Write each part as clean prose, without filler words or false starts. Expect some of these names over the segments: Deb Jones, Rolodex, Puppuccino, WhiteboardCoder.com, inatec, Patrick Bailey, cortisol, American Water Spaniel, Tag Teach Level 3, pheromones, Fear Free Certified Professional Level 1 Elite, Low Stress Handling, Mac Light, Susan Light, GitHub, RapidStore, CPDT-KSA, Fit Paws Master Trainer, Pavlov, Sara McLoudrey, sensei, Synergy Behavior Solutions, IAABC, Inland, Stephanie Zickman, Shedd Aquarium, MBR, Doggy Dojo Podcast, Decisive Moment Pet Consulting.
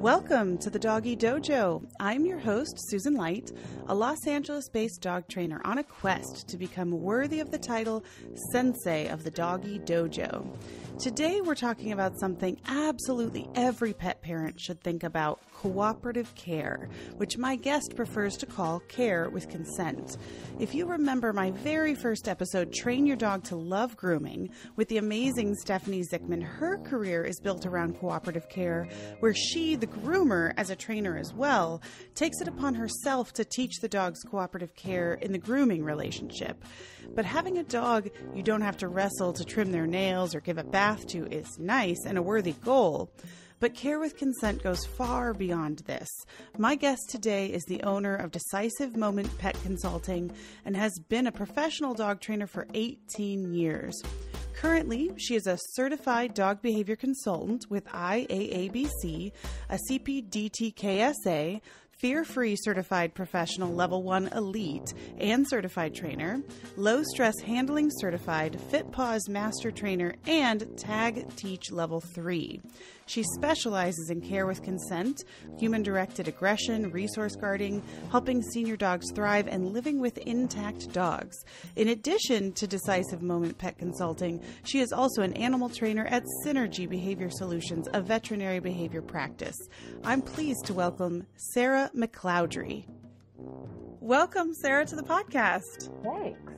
Welcome to the Doggy Dojo. I'm your host, Susan Light, a Los Angeles-based dog trainer on a quest to become worthy of the title Sensei of the Doggy Dojo. Today we're talking about something absolutely every pet parent should think about, cooperative care, which my guest prefers to call care with consent. If you remember my very first episode, Train Your Dog to Love Grooming, with the amazing Stephanie Zickman, her career is built around cooperative care, where she, the groomer, as a trainer as well, takes it upon herself to teach the dogs cooperative care in the grooming relationship. But having a dog you don't have to wrestle to trim their nails or give a bath to is nice and a worthy goal. But care with consent goes far beyond this. My guest today is the owner of Decisive Moment Pet Consulting and has been a professional dog trainer for 18 years. Currently, she is a certified dog behavior consultant with IAABC, a CPDT-KSA, Fear Free Certified Professional Level 1 Elite and Certified Trainer, Low Stress Handling Certified, Fit Paws Master Trainer, and Tag Teach Level 3. She specializes in care with consent, human-directed aggression, resource guarding, helping senior dogs thrive, and living with intact dogs. In addition to Decisive Moment Pet Consulting, she is also an animal trainer at Synergy Behavior Solutions, a veterinary behavior practice. I'm pleased to welcome Sara McLoudrey. Welcome, Sara, to the podcast. Thanks.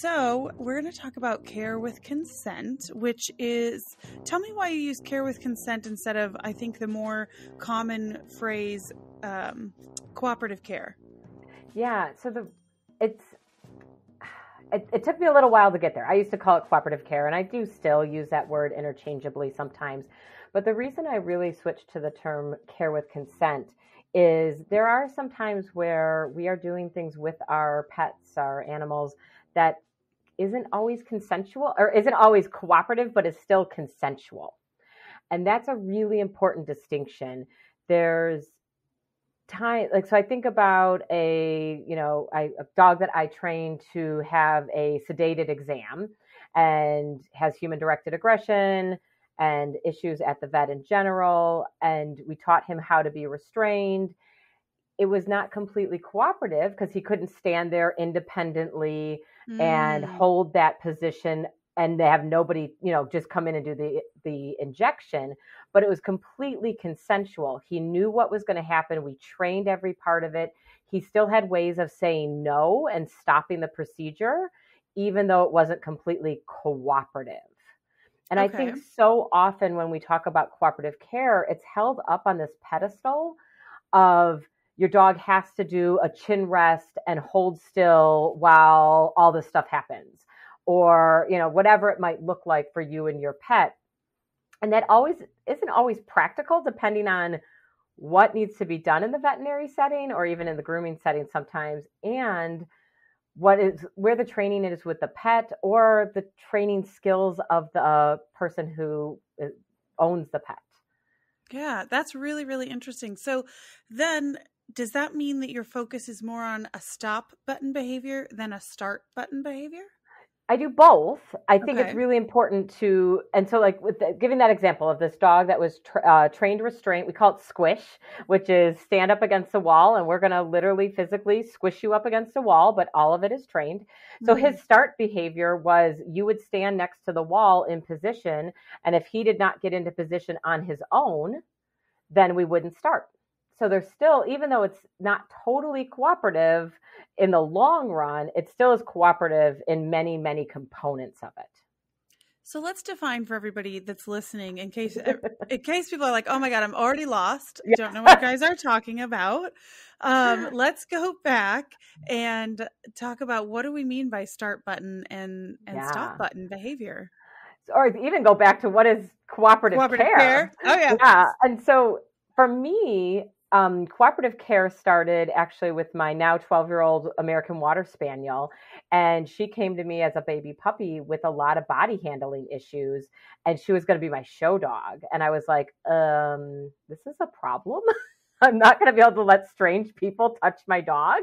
So we're going to talk about care with consent, which is, tell me why you use care with consent instead of, I think, the more common phrase, cooperative care. Yeah. So it took me a little while to get there. I used to call it cooperative care, and I do still use that word interchangeably sometimes. But the reason I really switched to the term care with consent is there are some times where we are doing things with our pets, our animals, that isn't always consensual or isn't always cooperative, but is still consensual. And that's a really important distinction. There's time, like, so I think about a dog that I trained to have a sedated exam and has human-directed aggression and issues at the vet in general, and we taught him how to be restrained. It was not completely cooperative because he couldn't stand there independently and hold that position and they have nobody, just come in and do the injection, but it was completely consensual. He knew what was going to happen. We trained every part of it. He still had ways of saying no and stopping the procedure, even though it wasn't completely cooperative. And okay. I think so often when we talk about cooperative care, it's held up on this pedestal of your dog has to do a chin rest and hold still while all this stuff happens, or, whatever it might look like for you and your pet. And that always isn't always practical, depending on what needs to be done in the veterinary setting or even in the grooming setting sometimes. And where the training is with the pet or the training skills of the person who owns the pet. Yeah, that's really, really interesting. So then does that mean that your focus is more on a stop button behavior than a start button behavior? I do both. I think it's really important to, and so like with giving that example of this dog that was trained restraint, we call it squish, which is stand up against the wall, and we're going to literally physically squish you up against the wall, but all of it is trained. So his start behavior was you would stand next to the wall in position, and if he did not get into position on his own, then we wouldn't start. So there's still, even though it's not totally cooperative in the long run, it still is cooperative in many, many components of it. So let's define for everybody that's listening, in case people are like, oh my God, I'm already lost. Yeah. Don't know what you guys are talking about. Let's go back and talk about what do we mean by start button and stop button behavior? Or even go back to what is cooperative care. Oh yeah. Yeah. And so for me, cooperative care started actually with my now 12-year-old American Water Spaniel, and she came to me as a baby puppy with a lot of body handling issues, and she was going to be my show dog. And I was like, this is a problem. I'm not going to be able to let strange people touch my dog.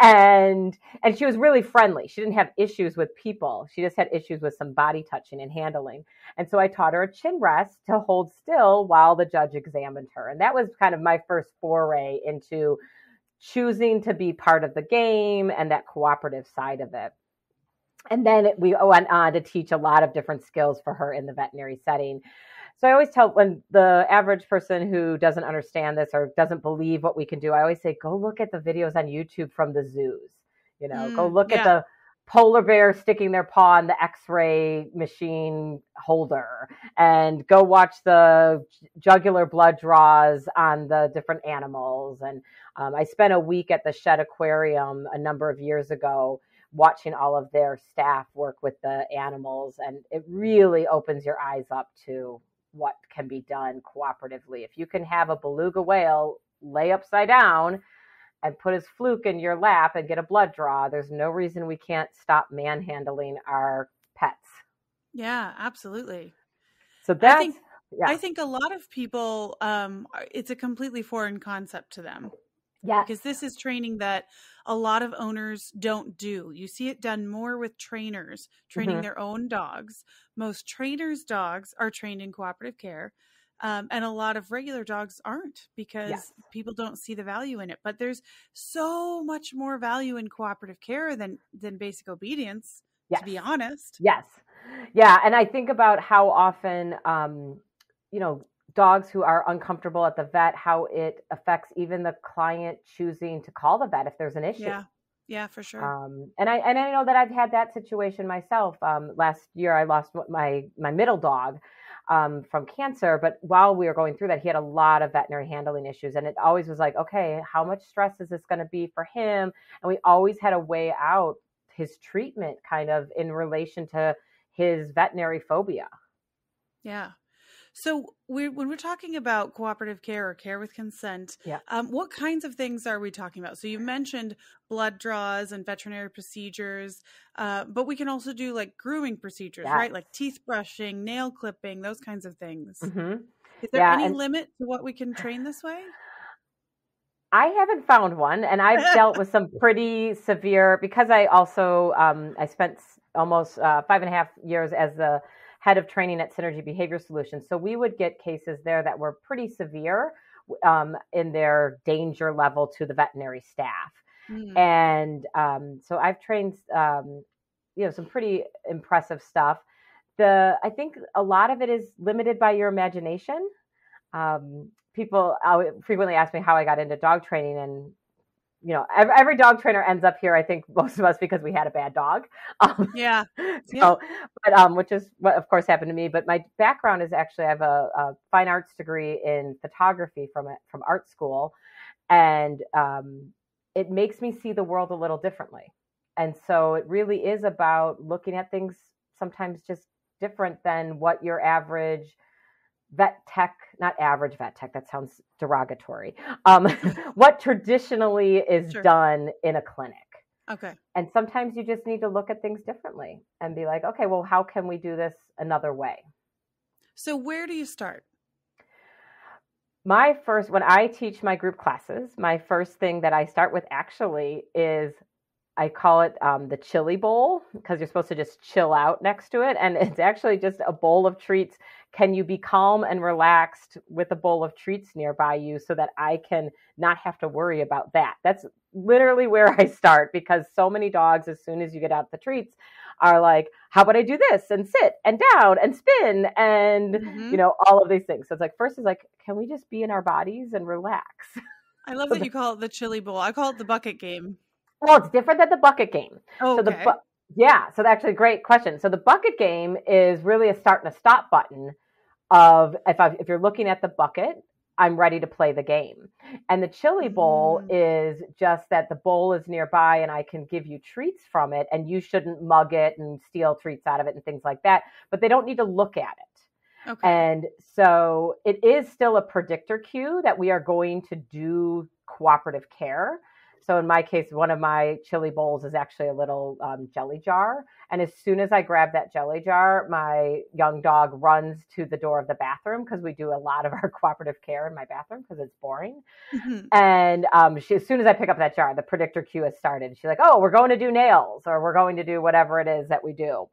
And she was really friendly. She didn't have issues with people. She just had issues with some body touching and handling. And so I taught her a chin rest to hold still while the judge examined her. And that was kind of my first foray into choosing to be part of the game and that cooperative side of it. And then we went on to teach a lot of different skills for her in the veterinary setting. So I always tell when the average person who doesn't understand this or doesn't believe what we can do, I always say, go look at the videos on YouTube from the zoos, you know, go look at the polar bear sticking their paw in the x-ray machine holder and go watch the jugular blood draws on the different animals. And I spent a week at the Shedd Aquarium a number of years ago watching all of their staff work with the animals. And it really opens your eyes up to what can be done cooperatively. If you can have a beluga whale lay upside down and put his fluke in your lap and get a blood draw, there's no reason we can't stop manhandling our pets. Yeah, absolutely. So that's, I think a lot of people, it's a completely foreign concept to them. Yeah, because this is training that a lot of owners don't do. You see it done more with trainers training their own dogs. Most trainers' dogs are trained in cooperative care, and a lot of regular dogs aren't because people don't see the value in it. But there's so much more value in cooperative care than basic obedience, to be honest. Yes. Yeah, and I think about how often, you know, dogs who are uncomfortable at the vet, how it affects even the client choosing to call the vet if there's an issue. Yeah, yeah, for sure. And I know that I've had that situation myself. Last year, I lost my middle dog from cancer. But while we were going through that, he had a lot of veterinary handling issues. And it always was like, okay, how much stress is this going to be for him? And we always had a way out his treatment kind of in relation to his veterinary phobia. Yeah. So when we're talking about cooperative care or care with consent, what kinds of things are we talking about? So you mentioned blood draws and veterinary procedures, but we can also do like grooming procedures, right? Like teeth brushing, nail clipping, those kinds of things. Is there any limit to what we can train this way? I haven't found one. And I've dealt with some pretty severe, because I also, I spent almost 5.5 years as the head of training at Synergy Behavior Solutions. So we would get cases there that were pretty severe in their danger level to the veterinary staff. And so I've trained, you know, some pretty impressive stuff. I think a lot of it is limited by your imagination. People frequently ask me how I got into dog training, and you know, every dog trainer ends up here, I think most of us, because we had a bad dog. So, but, which is what of course happened to me, but my background is actually, I have a fine arts degree in photography from art school. And, it makes me see the world a little differently. And so it really is about looking at things sometimes just different than what your average vet tech, that sounds derogatory, what traditionally is done in a clinic. Okay. And sometimes you just need to look at things differently and be like, okay, well, how can we do this another way? So where do you start? When I teach my group classes, my first thing that I start with actually is, I call it the chili bowl, because you're supposed to just chill out next to it. And it's actually just a bowl of treats. Can you be calm and relaxed with a bowl of treats nearby you so that I can not have to worry about that? That's literally where I start, because so many dogs, as soon as you get out the treats, are like, how about I do this and sit and down and spin and, you know, all of these things. So it's like, first is like, can we just be in our bodies and relax? I love that you call it the chili bowl. I call it the bucket game. Well, it's different than the bucket game. Oh, okay. So actually, great question. So the bucket game is really a start and a stop button of if you're looking at the bucket, I'm ready to play the game. And the chili bowl is just that the bowl is nearby and I can give you treats from it, and you shouldn't mug it and steal treats out of it and things like that. But they don't need to look at it. Okay. And so it is still a predictor cue that we are going to do cooperative care. So in my case, one of my chili bowls is actually a little jelly jar. And as soon as I grab that jelly jar, my young dog runs to the door of the bathroom, because we do a lot of our cooperative care in my bathroom because it's boring. Mm-hmm. And as soon as I pick up that jar, the predictor cue has started. She's like, oh, we're going to do nails, or we're going to do whatever it is that we do.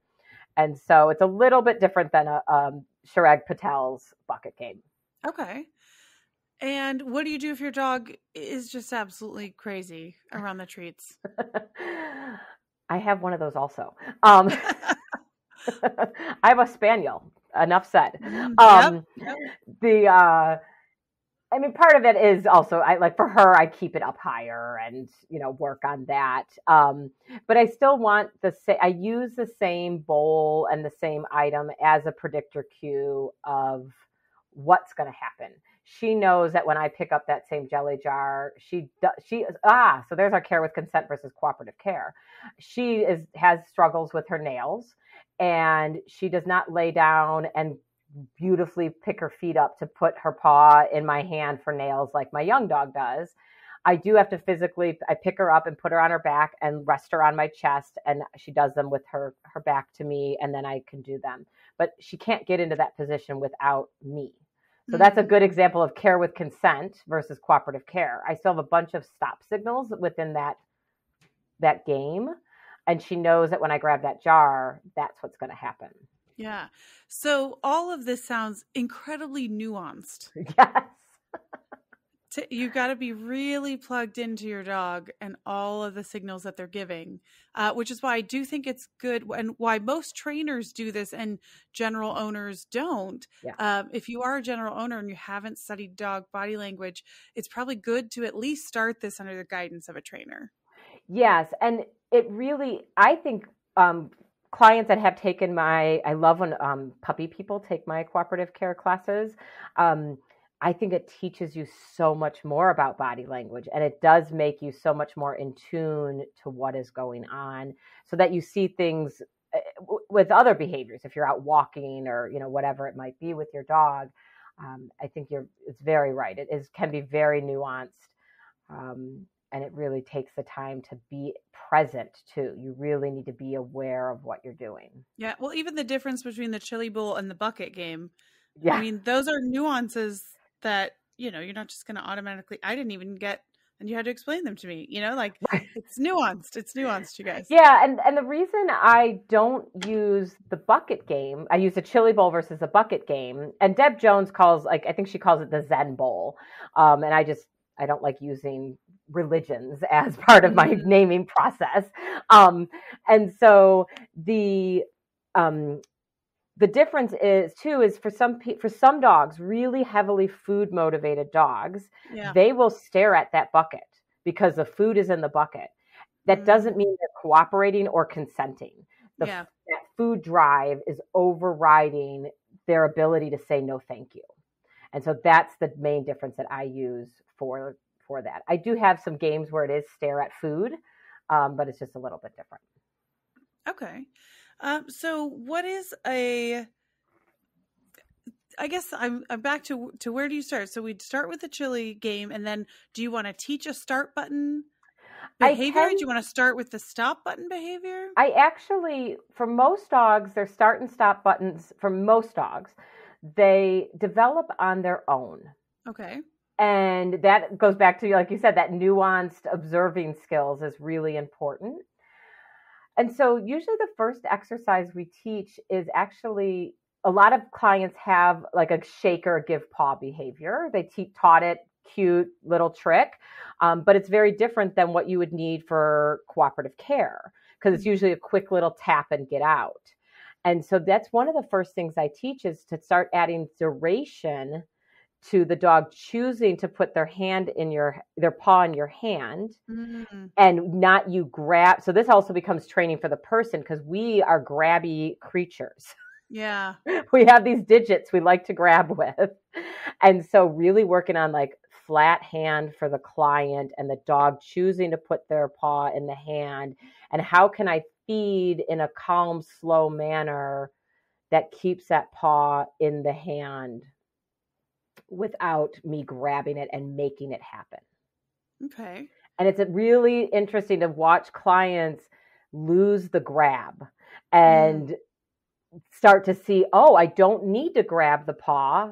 And so it's a little bit different than a Chirag Patel's bucket game. Okay. And what do you do if your dog is just absolutely crazy around the treats? I have one of those also. I have a spaniel. Enough said. Yep. I mean, part of it is also, for her, I keep it up higher and, work on that. But I still want I use the same bowl and the same item as a predictor cue of what's going to happen. She knows that when I pick up that same jelly jar, so there's our care with consent versus cooperative care. She has struggles with her nails, and she does not lay down and beautifully pick her feet up to put her paw in my hand for nails like my young dog does. I do have to physically, I pick her up and put her on her back and rest her on my chest, and she does them with her back to me, and then I can do them. But she can't get into that position without me. So that's a good example of care with consent versus cooperative care. I still have a bunch of stop signals within that game, and she knows that when I grab that jar, that's what's going to happen. Yeah. So all of this sounds incredibly nuanced. Yes. You've got to be really plugged into your dog and all of the signals that they're giving, which is why I do think it's good and why most trainers do this and general owners don't. Yeah. If you are a general owner and you haven't studied dog body language, it's probably good to at least start this under the guidance of a trainer. Yes. And it really, I think, clients that have taken I love when puppy people take my cooperative care classes. I think it teaches you so much more about body language, and it does make you so much more in tune to what is going on, so that you see things with other behaviors. If you're out walking or, whatever it might be with your dog, I think it's very right. It can be very nuanced. And it really takes the time to be present too. You really need to be aware of what you're doing. Yeah. Well, even the difference between the chili bowl and the bucket game. Yeah. I mean, those are nuances that, you're not just going to automatically, I didn't even get, and you had to explain them to me, it's nuanced, you guys. Yeah. And the reason I don't use the bucket game, I use the chili bowl versus the bucket game. And Deb Jones I think she calls it the Zen bowl. And I don't like using religions as part of my naming process. And so the difference is for some dogs, really heavily food motivated dogs, yeah, they will stare at that bucket because the food is in the bucket. That doesn't mean they're cooperating or consenting. That food drive is overriding their ability to say no, thank you. And so that's the main difference that I use for that. I do have some games where it is stare at food, but it's just a little bit different. Okay. So what is I guess I'm back to where do you start? So we'd start with the chili game, and then do you want to teach a start button behavior? Do you want to start with the stop button behavior? For most dogs, their start and stop buttons, for most dogs, they develop on their own. Okay. And that goes back to, like you said, that nuanced observing skills is really important. And so usually the first exercise we teach is actually, a lot of clients have like a shake or a give paw behavior. They taught it, cute little trick, but it's very different than what you would need for cooperative care, because it's usually a quick little tap and get out. And so that's one of the first things I teach, is to start adding duration to the dog choosing to put their hand in their paw in your hand, and not you grab. So this also becomes training for the person, because we are grabby creatures. Yeah. We have these digits we like to grab with. And so really working on like flat hand for the client, and the dog choosing to put their paw in the hand, and how can I feed in a calm, slow manner that keeps that paw in the hand without me grabbing it and making it happen. Okay. And it's really interesting to watch clients lose the grab and start to see, oh, I don't need to grab the paw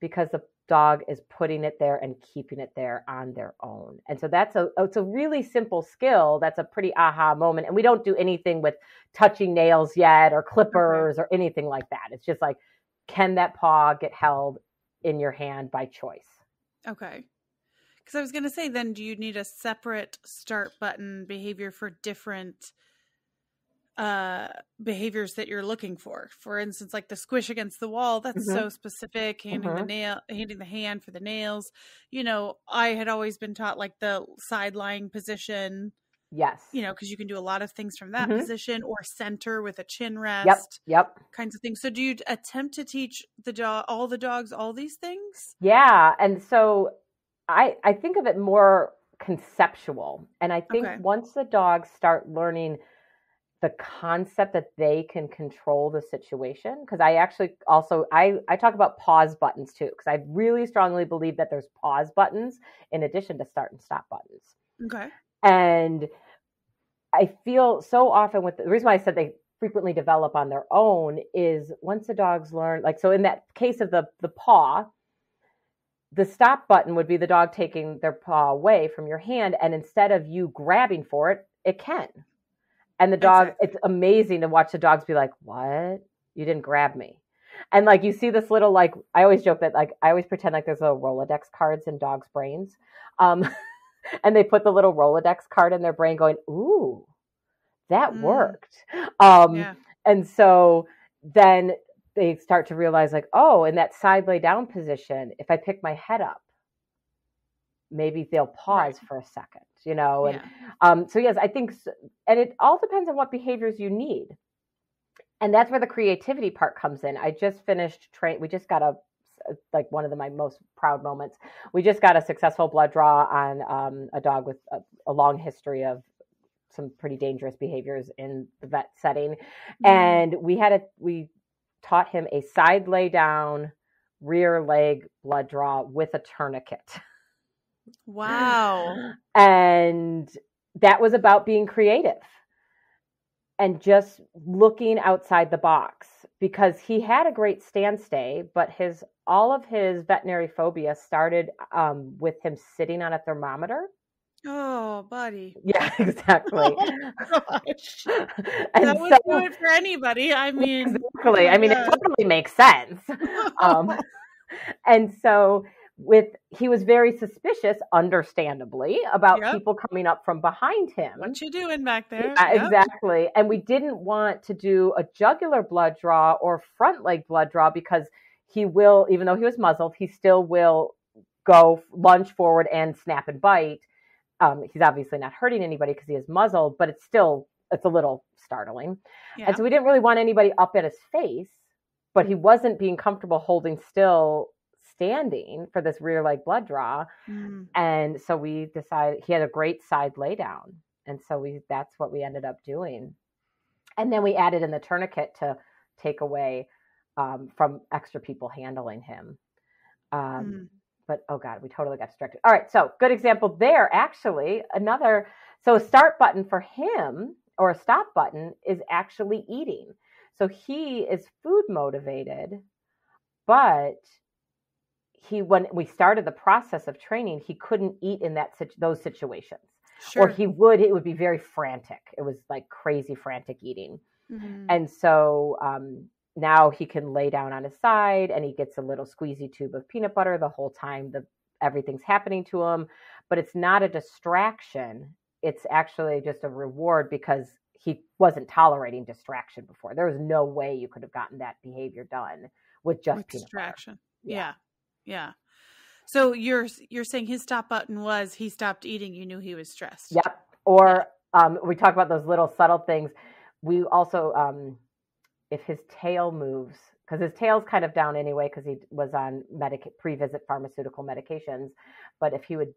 because the dog is putting it there and keeping it there on their own. And so that's it's a really simple skill. That's a pretty aha moment. And we don't do anything with touching nails yet or clippers or anything like that. It's just like, can that paw get held in your hand by choice? Okay. Because I was going to say, then do you need a separate start button behavior for different behaviors that you're looking for? For instance, like the squish against the wall, that's so specific, handing the nail, handing the hand for the nails. You know, I had always been taught like the side lying position. Yes. You know, because you can do a lot of things from that position, or center with a chin rest. Yep. Kinds of things. So do you attempt to teach the all the dogs all these things? Yeah. And so I think of it more conceptual. And I think once the dogs start learning the concept that they can control the situation, because I actually also, I talk about pause buttons too, because I really strongly believe that there's pause buttons in addition to start and stop buttons. Okay. And I feel so often with the reason why I said they frequently develop on their own is once the dogs learn, like, so in that case of the paw, the stop button would be the dog taking their paw away from your hand. And instead of you grabbing for it, it can. And the dog, it's amazing to watch the dogs be like, what? You didn't grab me. And like, you see this little, like, I always joke that, like, I always pretend like there's little Rolodex cards in dogs' brains. And they put the little Rolodex card in their brain going, ooh, that worked. And so then they start to realize, like, oh, in that side lay down position, if I pick my head up, maybe they'll pause for a second, you know? And so yes, I think, and it all depends on what behaviors you need. And that's where the creativity part comes in. I just finished we just got like one of my most proud moments. We just got a successful blood draw on a dog with a long history of some pretty dangerous behaviors in the vet setting. And we taught him a side lay down, rear leg blood draw with a tourniquet. Wow. And that was about being creative and just looking outside the box, because he had a great stand stay, but all of his veterinary phobia started with him sitting on a thermometer. Oh, buddy. Yeah, exactly. Oh, gosh. That would do it for anybody. I mean. Exactly. I mean, it totally makes sense. And so he was very suspicious, understandably, about people coming up from behind him. What you doing back there? Yeah, exactly. And we didn't want to do a jugular blood draw or front leg blood draw, because he will, even though he was muzzled, he still will go lunge forward and snap and bite. He's obviously not hurting anybody because he is muzzled, but it's a little startling. Yeah. And so we didn't really want anybody up at his face, but he wasn't being comfortable holding still standing for this rear leg blood draw. And so we decided he had a great side lay down. And so that's what we ended up doing. And then we added in the tourniquet to take away from extra people handling him. But, oh God, we totally got distracted. All right. So good example there, actually, so a start button for him, or a stop button, is actually eating. So he is food motivated, but when we started the process of training, he couldn't eat in those situations. Sure. Or it would be very frantic. It was like crazy frantic eating. And so, now he can lay down on his side, and he gets a little squeezy tube of peanut butter the whole time everything's happening to him, but it's not a distraction. It's actually just a reward, because he wasn't tolerating distraction before. There was no way you could have gotten that behavior done with just peanut distraction. Butter. Yeah. So you're saying his stop button was he stopped eating. You knew he was stressed. Yep. Or, we talk about those little subtle things. We also, if his tail moves, because his tail's kind of down anyway, because he was on pre-visit pharmaceutical medications. But if he would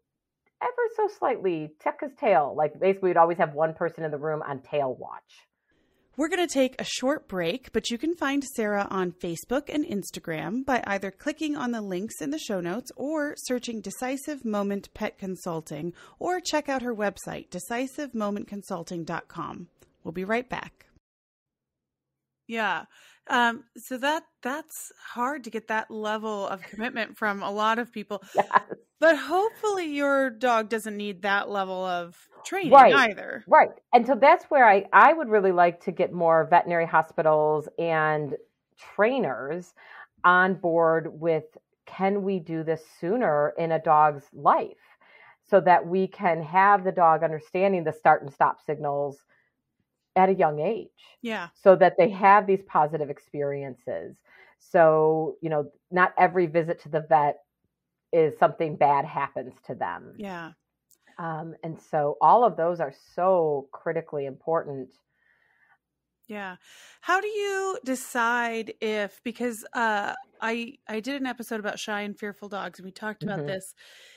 ever so slightly check his tail, like basically we'd always have one person in the room on tail watch. We're going to take a short break, but you can find Sara on Facebook and Instagram by either clicking on the links in the show notes or searching Decisive Moment Pet Consulting, or check out her website, decisivemomentconsulting.com. We'll be right back. Yeah. So that's hard to get that level of commitment from a lot of people. Yes. But hopefully your dog doesn't need that level of training either. Right. And so that's where I would really like to get more veterinary hospitals and trainers on board with, can we do this sooner in a dog's life so that we can have the dog understanding the start and stop signals at a young age. Yeah. So that they have these positive experiences. So, you know, not every visit to the vet is something bad happens to them. Yeah. And so all of those are so critically important. Yeah. How do you decide if, because I did an episode about shy and fearful dogs, and we talked about this,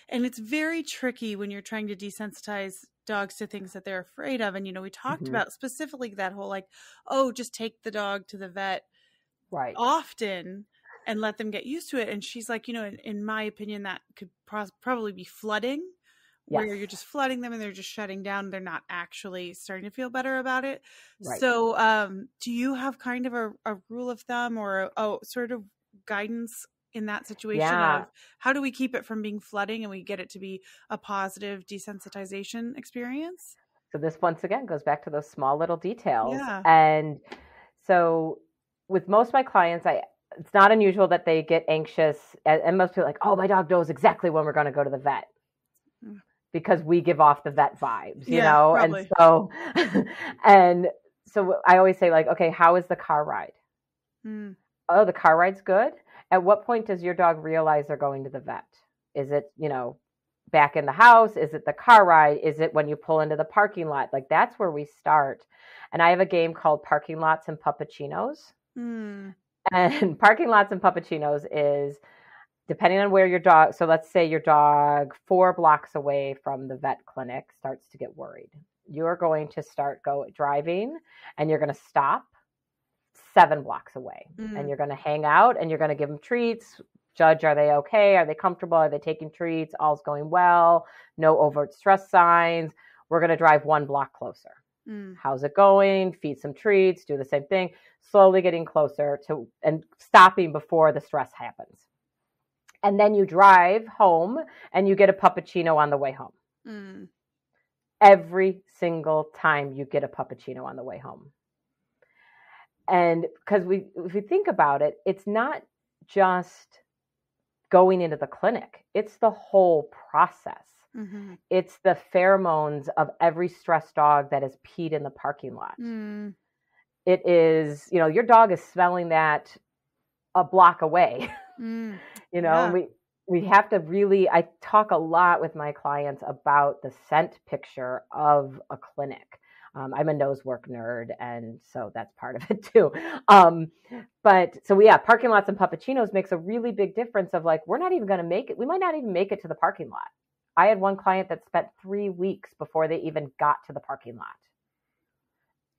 and it's very tricky when you're trying to desensitize dogs to things that they're afraid of. And, you know, we talked about specifically that whole, like, oh, just take the dog to the vet often and let them get used to it. And she's like, you know, in my opinion, that could probably be flooding, where you're just flooding them and they're just shutting down. They're not actually starting to feel better about it. Right. So do you have kind of a rule of thumb or a sort of guidance in that situation of how do we keep it from being flooding and we get it to be a positive desensitization experience? So this once again goes back to those small little details. Yeah. And so with most of my clients, it's not unusual that they get anxious, and most people are like, oh, my dog knows exactly when we're going to go to the vet because we give off the vet vibes, you know? Probably. And so, I always say, like, okay, how is the car ride? Oh, the car ride's good. At what point does your dog realize they're going to the vet? Is it, you know, back in the house? Is it the car ride? Is it when you pull into the parking lot? Like, that's where we start. And I have a game called Parking Lots and Puppuccinos. And Parking Lots and Puppuccinos is, depending on where your dog, so let's say your dog 4 blocks away from the vet clinic starts to get worried. You're going to start driving and you're going to stop 7 blocks away and you're going to hang out and you're going to give them treats, judge, are they okay? Are they comfortable? Are they taking treats? All's going well. No overt stress signs. We're going to drive 1 block closer. How's it going? Feed some treats, do the same thing, slowly getting closer to and stopping before the stress happens. And then you drive home and you get a puppuccino on the way home. Every single time you get a puppuccino on the way home. And because if we think about it, it's not just going into the clinic. It's the whole process. It's the pheromones of every stressed dog that has peed in the parking lot. It is, you know, your dog is smelling that a block away. You know, and we have to really, I talk a lot with my clients about the scent picture of a clinic. I'm a nose work nerd, and so that's part of it too. Parking Lots and Puppuccinos makes a really big difference of, like, we're not even going to make it. We might not even make it to the parking lot. I had one client that spent 3 weeks before they even got to the parking lot,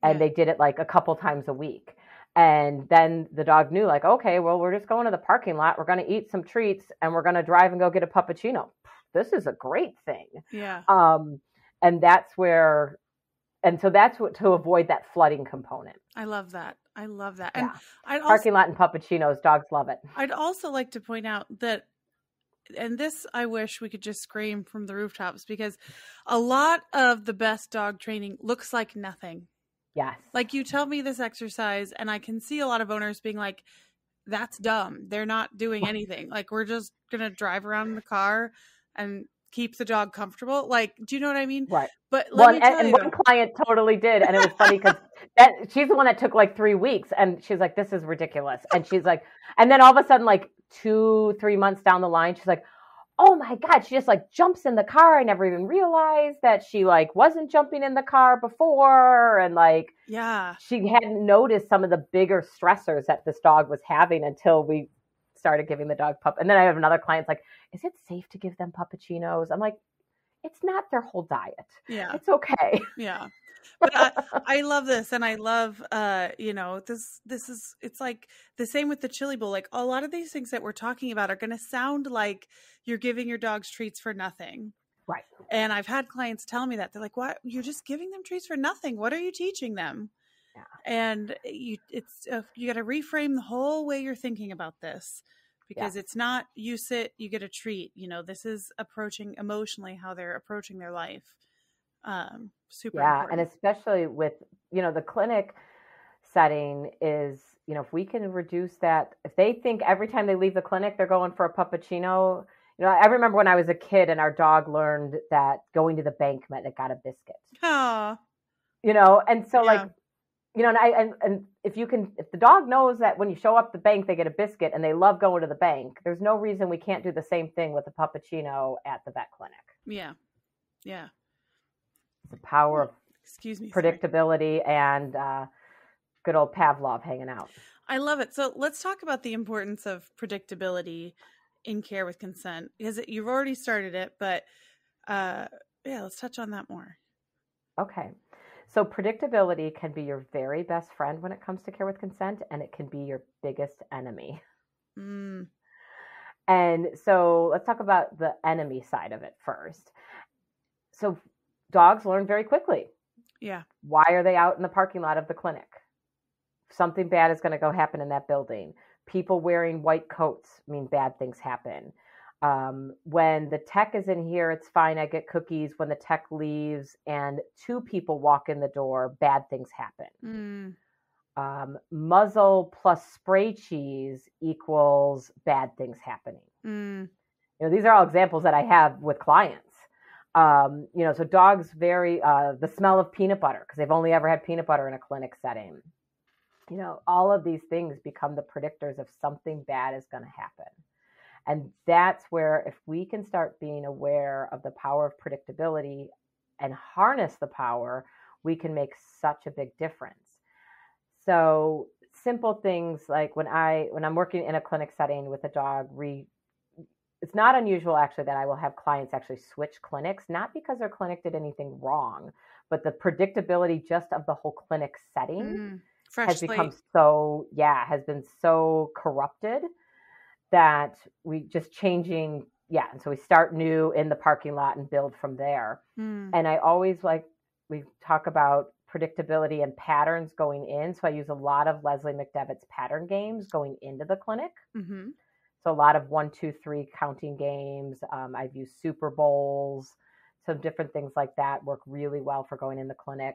and they did it like a couple times a week. And then the dog knew, like, okay, well, we're just going to the parking lot. We're going to eat some treats and we're going to drive and go get a puppuccino. This is a great thing. Yeah. And so that's what, to avoid that flooding component. I love that. Yeah. And Parking Lot and Puppuccinos, dogs love it. I'd also like to point out that, and this, I wish we could just scream from the rooftops, because a lot of the best dog training looks like nothing. Yes. Like, you tell me this exercise and I can see a lot of owners being like, that's dumb. They're not doing anything. Like, we're just going to drive around in the car and keep the dog comfortable. Like, do you know what I mean? Right. But one client totally did. And it was funny because she's the one that took like 3 weeks and she's like, this is ridiculous. And she's like, and then all of a sudden, like 2-3 months down the line, she's like, oh my God, she just like jumps in the car. I never even realized that she like wasn't jumping in the car before. And like, yeah, she hadn't noticed some of the bigger stressors that this dog was having until we started giving the dog pup. And then I have another client's like, is it safe to give them puppuccinos? I'm like, it's not their whole diet. Yeah. It's okay. Yeah. But I love this. And I love, this is, it's like the same with the chili bowl. Like a lot of these things that we're talking about are going to sound like you're giving your dogs treats for nothing. Right. And I've had clients tell me that they're like, what? You're just giving them treats for nothing. What are you teaching them? Yeah. And you got to reframe the whole way you're thinking about this, because it's not, you sit, you get a treat, this is approaching emotionally how they're approaching their life. Super important. And especially with, the clinic setting is, if we can reduce that, if they think every time they leave the clinic, they're going for a puppuccino. I remember when I was a kid and our dog learned that going to the bank meant it got a biscuit. Oh. And if the dog knows that when you show up the bank, they get a biscuit and they love going to the bank, there's no reason we can't do the same thing with a puppuccino at the vet clinic. Yeah. Yeah. The power of predictability and good old Pavlov hanging out. I love it. So let's talk about the importance of predictability in care with consent, because you've already started it, but let's touch on that more. Okay. So predictability can be your very best friend when it comes to care with consent, and it can be your biggest enemy. Mm. And so let's talk about the enemy side of it first. So dogs learn very quickly. Yeah. Why are they out in the parking lot of the clinic? Something bad is going to go happen in that building. People wearing white coats mean bad things happen. When the tech is in here, it's fine. I get cookies. When the tech leaves and two people walk in the door, bad things happen. Mm. Muzzle plus spray cheese equals bad things happening. Mm. These are all examples that I have with clients. So dogs vary, the smell of peanut butter, because they've only ever had peanut butter in a clinic setting. All of these things become the predictors of something bad is going to happen. And that's where, if we can start being aware of the power of predictability and harness the power, we can make such a big difference. So simple things like when I'm working in a clinic setting with a dog, it's not unusual actually that I will have clients actually switch clinics, not because their clinic did anything wrong, but the predictability just of the whole clinic setting has been so corrupted that we just changing. Yeah. And so we start new in the parking lot and build from there. Mm. And I always we talk about predictability and patterns going in. So I use a lot of Leslie McDevitt's pattern games going into the clinic. Mm-hmm. So a lot of 1, 2, 3 counting games. I've used Super Bowls, some different things like that work really well for going in the clinic.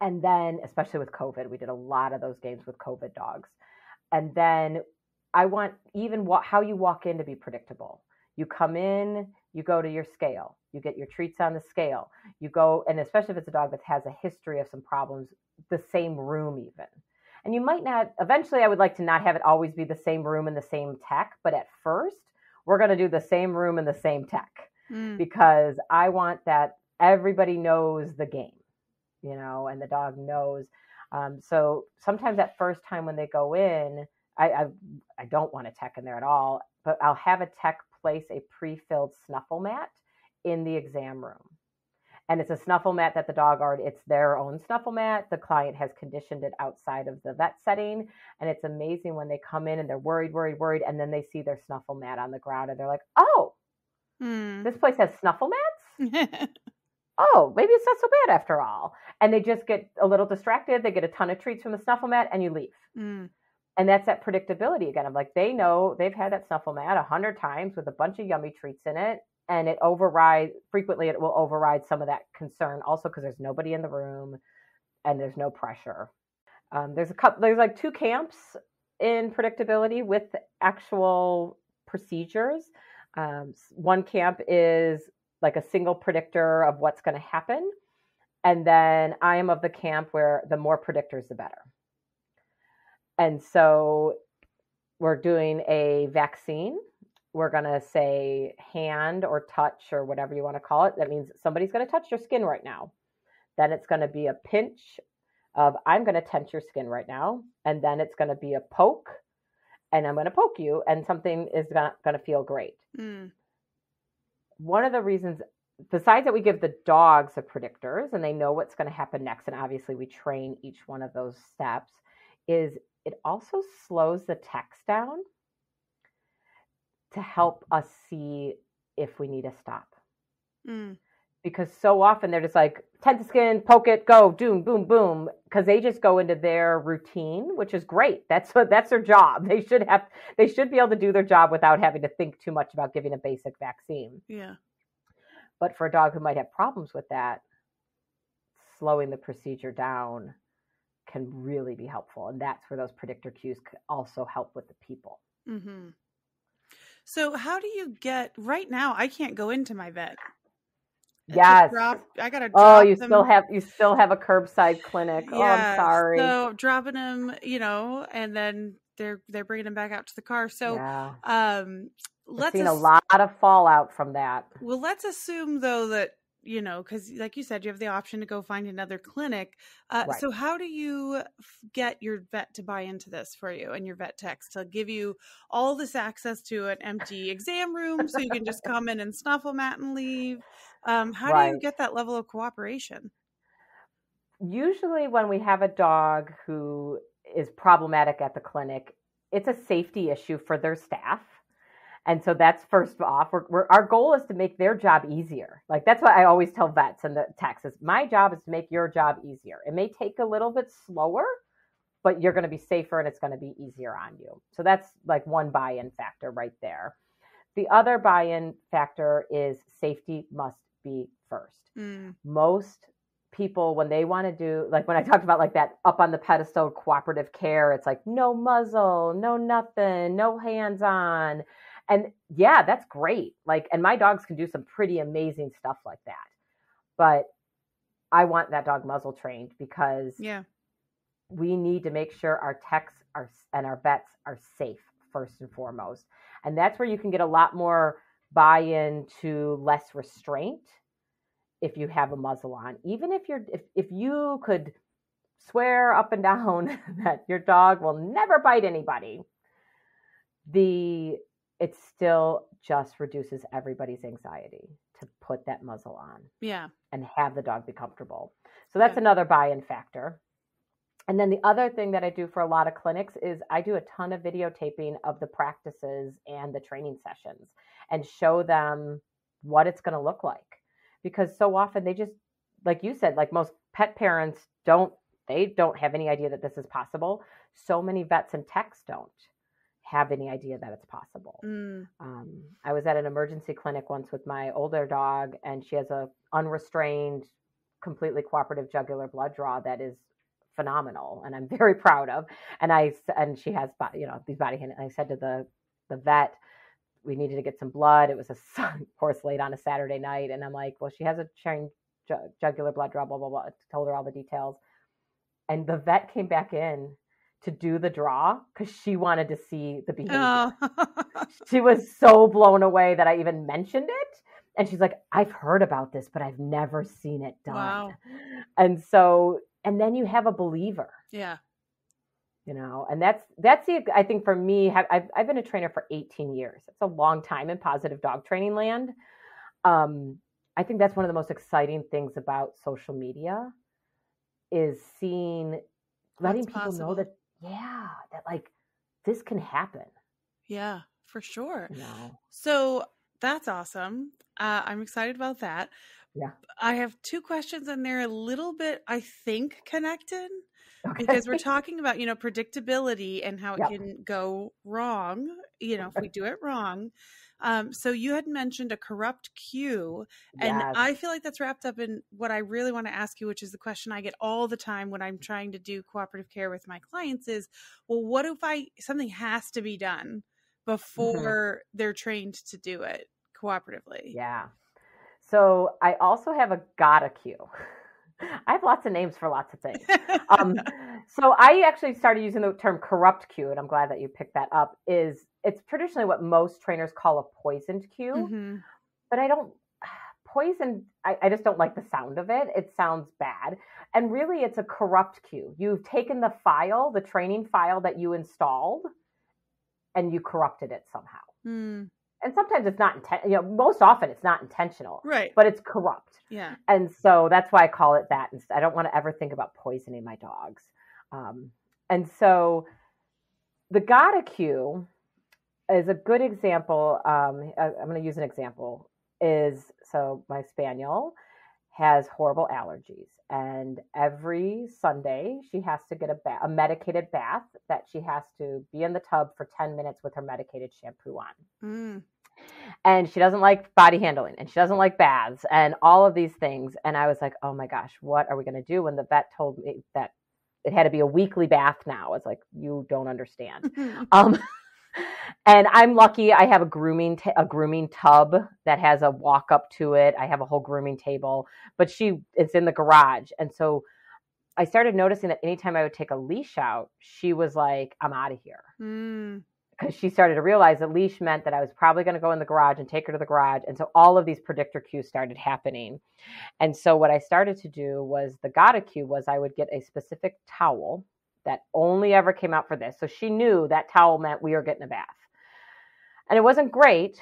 And then, especially with COVID, we did a lot of those games with COVID dogs. And then I want even how you walk in to be predictable. You come in, you go to your scale, you get your treats on the scale, you go, and especially if it's a dog that has a history of some problems, the same room even. And you might not, eventually I would like to not have it always be the same room and the same tech, but at first we're going to do the same room and the same tech because I want that everybody knows the game, and the dog knows. So sometimes that first time when they go in, I don't want a tech in there at all, but I'll have a tech place a pre-filled snuffle mat in the exam room. And it's a snuffle mat that the dog already, it's their own snuffle mat. The client has conditioned it outside of the vet setting. And it's amazing when they come in and they're worried. And then they see their snuffle mat on the ground and they're like, oh, This place has snuffle mats? Oh, maybe it's not so bad after all. And they just get a little distracted. They get a ton of treats from the snuffle mat and you leave. Mm. And that's that predictability again. I'm like, they know they've had that snuffle mat 100 times with a bunch of yummy treats in it. And it will override some of that concern also because there's nobody in the room and there's no pressure. There's 2 camps in predictability with actual procedures. One camp is like a single predictor of what's going to happen. And then I am of the camp where the more predictors, the better. And so we're doing a vaccine. We're going to say hand or touch or whatever you want to call it. That means somebody's going to touch your skin right now. Then it's going to be a pinch of I'm going to tense your skin right now. And then it's going to be a poke and I'm going to poke you and something is not going to feel great. Mm. One of the reasons besides that, we give the dogs the predictors and they know what's going to happen next. And obviously we train each one of those steps. Is it also slows the text down to help us see if we need a stop. Mm. Because so often they're just like, tent to skin, poke it, go, doom, boom, boom. Because they just go into their routine, which is great. That's their job. They should be able to do their job without having to think too much about giving a basic vaccine. Yeah. But for a dog who might have problems with that, slowing the procedure down can really be helpful. And that's where those predictor cues could also help with the people. Mm-hmm. So how do you get, right now, I can't go into my vet. Yes. I gotta drop them. You still have a curbside clinic. Yeah, oh, I'm sorry. So dropping them, and then they're bringing them back out to the car. So, yeah. I've seen a lot of fallout from that. Well, let's assume though that, cause like you said, you have the option to go find another clinic. Right. So how do you get your vet to buy into this for you and your vet techs to give you all this access to an empty exam room so you can just come in and snuffle mat and leave? How do you get that level of cooperation? Usually when we have a dog who is problematic at the clinic, it's a safety issue for their staff. And so that's first off, our goal is to make their job easier. Like that's what I always tell vets and the techs is my job is to make your job easier. It may take a little bit slower, but you're going to be safer and it's going to be easier on you. So that's like one buy-in factor right there. The other buy-in factor is safety must be first. Mm. Most people, when they want to do, like when I talked about like that up on the pedestal cooperative care, it's like no muzzle, no nothing, no hands on. And yeah, that's great. Like, and my dogs can do some pretty amazing stuff like that, but I want that dog muzzle trained because we need to make sure our techs and our vets are safe first and foremost. And that's where you can get a lot more buy-in to less restraint if you have a muzzle on, even if you could swear up and down that your dog will never bite anybody, it still just reduces everybody's anxiety to put that muzzle on and have the dog be comfortable. So that's another buy-in factor. And then the other thing that I do for a lot of clinics is I do a ton of videotaping of the practices and the training sessions and show them what it's going to look like. Because so often they just, like you said, like most pet parents don't have any idea that this is possible. So many vets and techs don't have any idea that it's possible. Mm. I was at an emergency clinic once with my older dog, and she has a unrestrained, completely cooperative jugular blood draw that is phenomenal, and I'm very proud of. And she has these body hand. I said to the vet, we needed to get some blood. It was of course late on a Saturday night, and I'm like, well, she has a trained jugular blood draw, blah blah blah. I told her all the details, and the vet came back in to do the draw because she wanted to see the behavior. Oh. She was so blown away that I even mentioned it. And she's like, I've heard about this, but I've never seen it done. Wow. And then you have a believer. Yeah. And I think for me, I've been a trainer for 18 years. It's a long time in positive dog training land. I think that's one of the most exciting things about social media is letting people know that like this can happen. Yeah, for sure. No. So that's awesome. I'm excited about that. Yeah. I have two questions and they're a little bit, I think, connected because we're talking about, predictability and how it can go wrong, if we do it wrong. So you had mentioned a corrupt cue, and I feel like that's wrapped up in what I really want to ask you, which is the question I get all the time when I'm trying to do cooperative care with my clients is, well, what if something has to be done before they're trained to do it cooperatively? Yeah. So I also have a gotta cue. I have lots of names for lots of things. So I actually started using the term corrupt cue, and I'm glad that you picked that up. It's traditionally what most trainers call a poisoned cue, but I just don't like the sound of it. It sounds bad. And really it's a corrupt cue. You've taken the file, the training file that you installed, and you corrupted it somehow. Mm. and sometimes it's not, most often it's not intentional, right? But it's corrupt. Yeah. And so that's why I call it that. And I don't want to ever think about poisoning my dogs. And so the gotta cue is a good example. I'm going to use an example so my spaniel has horrible allergies, and every Sunday she has to get a medicated bath that she has to be in the tub for 10 minutes with her medicated shampoo on. Mm. And she doesn't like body handling, and she doesn't like baths, and all of these things. And I was like, oh my gosh, what are we going to do? When the vet told me that it had to be a weekly bath now, it's like, you don't understand. And I'm lucky. I have a grooming tub that has a walk up to it. I have a whole grooming table, but it's in the garage. And so I started noticing that anytime I would take a leash out, she was like, I'm out of here. Mm. Because she started to realize that leash meant that I was probably going to go in the garage and take her to the garage. And so all of these predictor cues started happening. And so what I started to do was, the gotta cue was, I would get a specific towel that only ever came out for this. So she knew that towel meant we were getting a bath. And it wasn't great,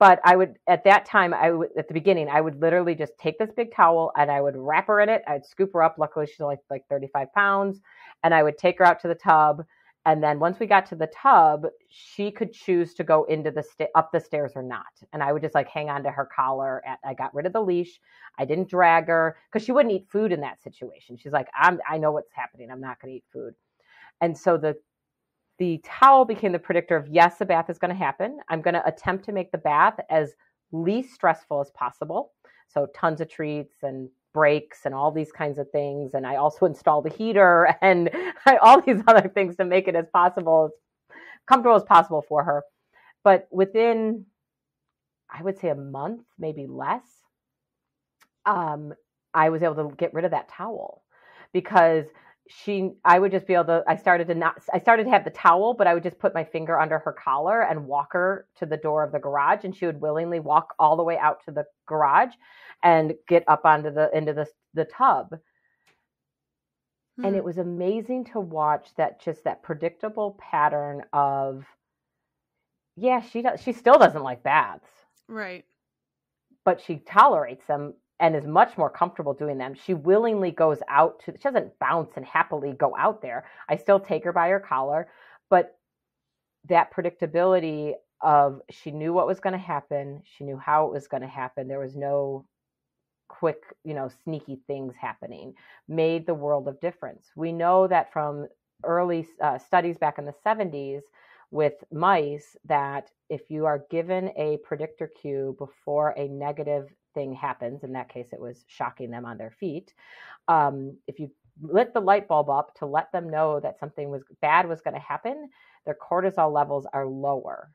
but at the beginning, I would literally just take this big towel and I would wrap her in it. I'd scoop her up. Luckily, she's only like 35 pounds. And I would take her out to the tub. And then once we got to the tub, she could choose to go into up the stairs or not. And I would just like hang on to her collar. I got rid of the leash. I didn't drag her, because she wouldn't eat food in that situation. She's like, I know what's happening. I'm not going to eat food. And so the towel became the predictor of, yes, the bath is going to happen. I'm going to attempt to make the bath as least stressful as possible. So tons of treats and breaks and all these kinds of things. And I also installed a heater and all these other things to make it as comfortable as possible for her. But within, I would say, a month, maybe less, I was able to get rid of that towel, because I started to have the towel, but I would just put my finger under her collar and walk her to the door of the garage. And she would willingly walk all the way out to the garage and get up into the tub. Mm-hmm. And it was amazing to watch that predictable pattern of, yeah, she still doesn't like baths. Right. But she tolerates them and is much more comfortable doing them. She willingly goes out she doesn't bounce and happily go out there. I still take her by her collar, but that predictability of, she knew what was going to happen. She knew how it was going to happen. There was no quick, sneaky things happening, made the world of difference. We know that from early studies back in the 70s with mice, that if you are given a predictor cue before a negative thing happens, in that case, it was shocking them on their feet. If you lit the light bulb up to let them know that something bad was going to happen, their cortisol levels are lower.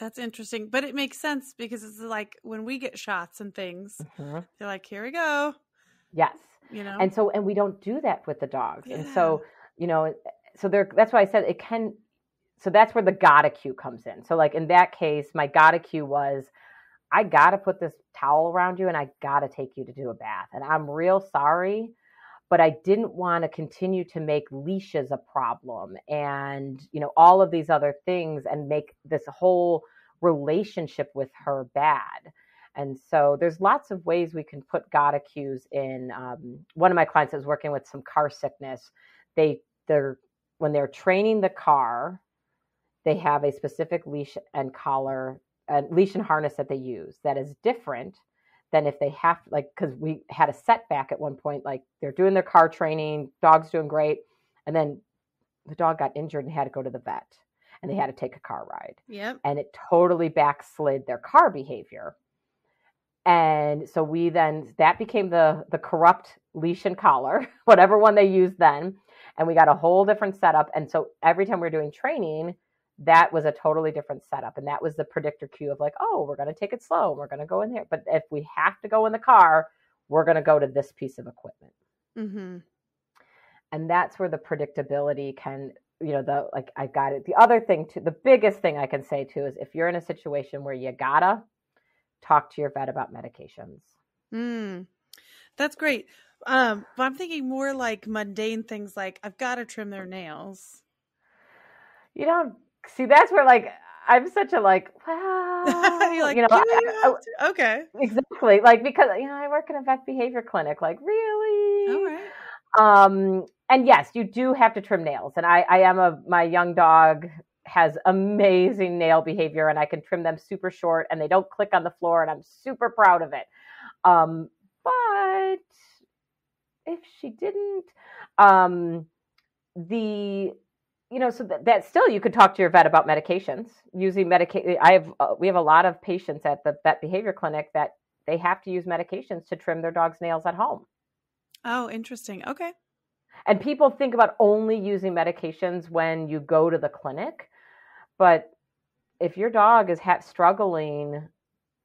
That's interesting, but it makes sense, because it's like when we get shots and things, mm-hmm. They're like, here we go. Yes. And we don't do that with the dogs. Yeah. And so, that's why I said it can, so that's where the gotta cue comes in. So like in that case, my gotta cue was, I got to put this towel around you and I got to take you to do a bath. And I'm real sorry, but I didn't want to continue to make leashes a problem and, all of these other things, and make this whole relationship with her bad. And so there's lots of ways we can put gotta cues in. One of my clients that was working with some car sickness, when they're training the car, they have a specific leash and collar, a leash and harness that they use that is different than if they have, like, because we had a setback at one point, like they're doing their car training, dog's doing great, and then the dog got injured and had to go to the vet, and they had to take a car ride. Yep. And it totally backslid their car behavior. And so that became the corrupt leash and collar, whatever one they used then, and we got a whole different setup. And so every time we were doing training, that was a totally different setup. And that was the predictor cue of like, oh, we're going to take it slow. We're going to go in there. But if we have to go in the car, we're going to go to this piece of equipment. Mm-hmm. And that's where the predictability can, I got it. The other thing too, the biggest thing I can say too, is if you're in a situation where you gotta talk to your vet about medications. Mm. That's great. But I'm thinking more like mundane things, like I've got to trim their nails. See, that's where, like, I'm such a like, wow. You're like, you know, I okay. Exactly. Like, because, you know, I work in a vet behavior clinic, like really? All right. And yes, you do have to trim nails. And my young dog has amazing nail behavior, and I can trim them super short and they don't click on the floor, and I'm super proud of it. But if she didn't, that still, you could talk to your vet about medications, using medication. We have a lot of patients at the vet behavior clinic that they have to use medications to trim their dog's nails at home. Oh, interesting. Okay. And people think about only using medications when you go to the clinic, but if your dog is struggling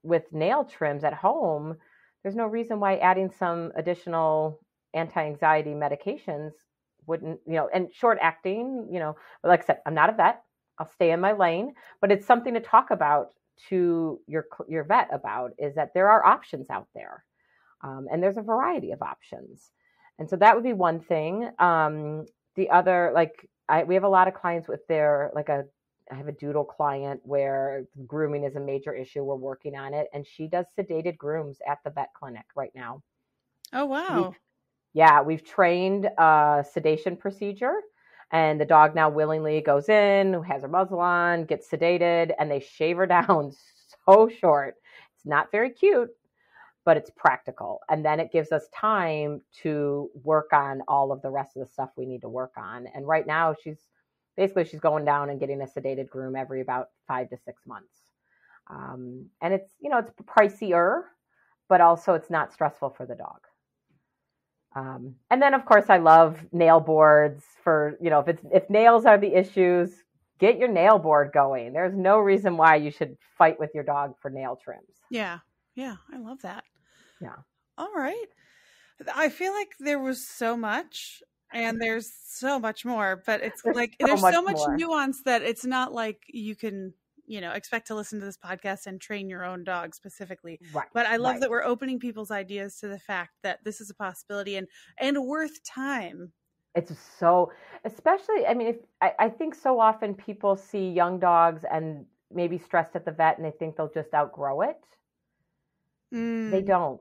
with nail trims at home, there's no reason why adding some additional anti-anxiety medications wouldn't, you know, and short acting, you know, like I said, I'm not a vet, I'll stay in my lane, but it's something to talk about to your vet about, is that there are options out there. And there's a variety of options. And so that would be one thing. The other, like we have a lot of clients with I have a doodle client where grooming is a major issue. We're working on it. And she does sedated grooms at the vet clinic right now. Oh, wow. We've trained a sedation procedure, and the dog now willingly goes in, has her muzzle on, gets sedated, and they shave her down so short. It's not very cute, but it's practical. And then it gives us time to work on all of the rest of the stuff we need to work on. And right now she's going down and getting a sedated groom every about 5 to 6 months. And it's, you know, it's pricier, but also it's not stressful for the dog. And then of course I love nail boards for, you know, if nails are the issues, get your nail board going. There's no reason why you should fight with your dog for nail trims. Yeah. Yeah. I love that. Yeah. All right. I feel like there was so much, and there's so much more, but it's there's so much nuance that it's not like you can, you know, expect to listen to this podcast and train your own dog specifically. Right, but I love that we're opening people's ideas to the fact that this is a possibility and worth time. It's so, especially, I mean, I think so often people see young dogs and maybe stressed at the vet, and they think they'll just outgrow it. They don't.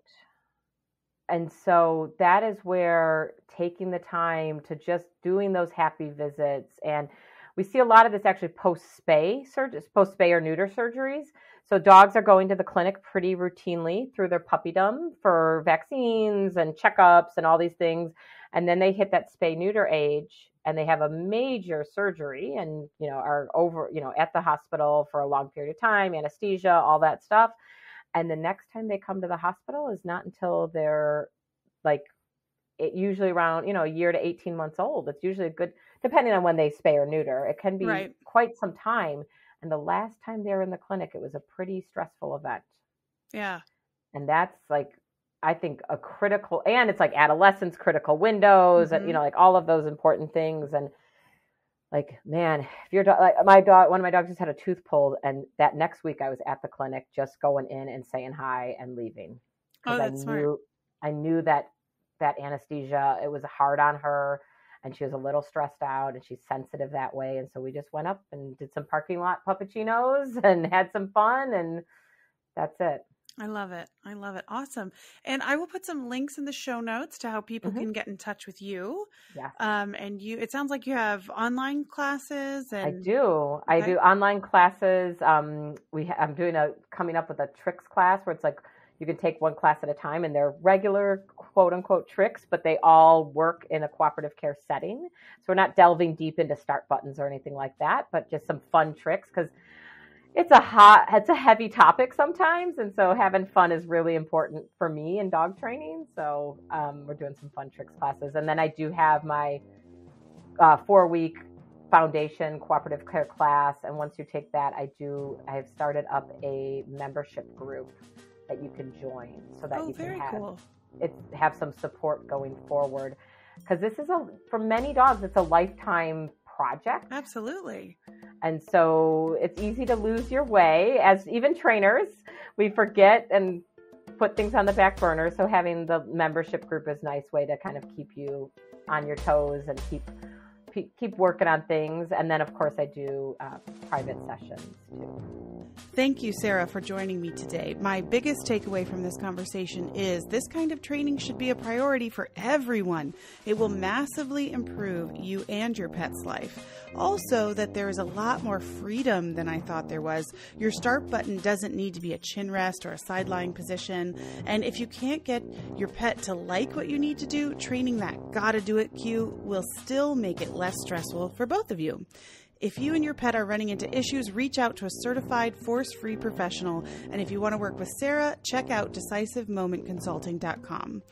And so that is where taking the time to just doing those happy visits. And we see a lot of this actually post-spay or neuter surgeries. So dogs are going to the clinic pretty routinely through their puppydom for vaccines and checkups and all these things. And then they hit that spay-neuter age and they have a major surgery and, you know, are over, you know, at the hospital for a long period of time, anesthesia, all that stuff. And the next time they come to the hospital is not until they're like, it usually around, you know, a year to 18 months old. It's usually a good, depending on when they spay or neuter, it can be quite some time. And the last time they were in the clinic, it was a pretty stressful event. Yeah. And that's like, I think a critical, and it's like adolescence, critical windows, and, you know, like all of those important things. And like, man, if your dog, like my dog, one of my dogs just had a tooth pulled, and that next week I was at the clinic just going in and saying hi and leaving. Oh, that's smart. I knew that anesthesia, it was hard on her, and she was a little stressed out, and she's sensitive that way. And so we just went up and did some parking lot puppuccinos and had some fun, and that's it. I love it. I love it. Awesome. And I will put some links in the show notes to how people can get in touch with you. Yeah. And you, it sounds like you have online classes. And I do. I do online classes. I'm doing coming up with a tricks class where it's like, you can take one class at a time, and they're regular quote unquote tricks, but they all work in a cooperative care setting. So we're not delving deep into start buttons or anything like that, but just some fun tricks. Cause it's a heavy topic sometimes. And so having fun is really important for me in dog training. So we're doing some fun tricks classes. And then I do have my 4-week foundation cooperative care class. And once you take that, I have started up a membership group that you can join so that you can have some support going forward. Cause this is for many dogs, it's a lifetime project. Absolutely. And so it's easy to lose your way. As even trainers, we forget and put things on the back burner. So having the membership group is a nice way to kind of keep you on your toes and keep keep working on things. And then, of course, I do private sessions too. Thank you, Sara, for joining me today. My biggest takeaway from this conversation is this kind of training should be a priority for everyone. It will massively improve you and your pet's life. Also, that there is a lot more freedom than I thought there was. Your start button doesn't need to be a chin rest or a sideline position. And if you can't get your pet to like what you need to do, training that gotta do it cue will still make it less stressful for both of you. If you and your pet are running into issues, reach out to a certified, force-free professional. And if you want to work with Sara, check out DecisiveMomentConsulting.com.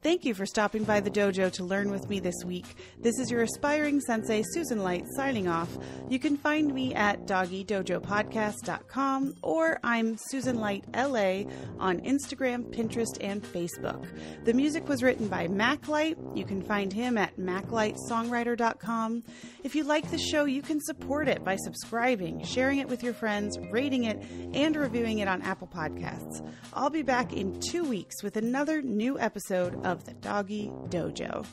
Thank you for stopping by the dojo to learn with me this week. This is your aspiring sensei, Susan Light, signing off. You can find me at doggydojopodcast.com, or I'm Susan Light LA on Instagram, Pinterest, and Facebook. The music was written by Mac Light. You can find him at maclightsongwriter.com. If you like the show, you can support it by subscribing, sharing it with your friends, rating it, and reviewing it on Apple Podcasts. I'll be back in 2 weeks with another new episode of The Doggy Dojo.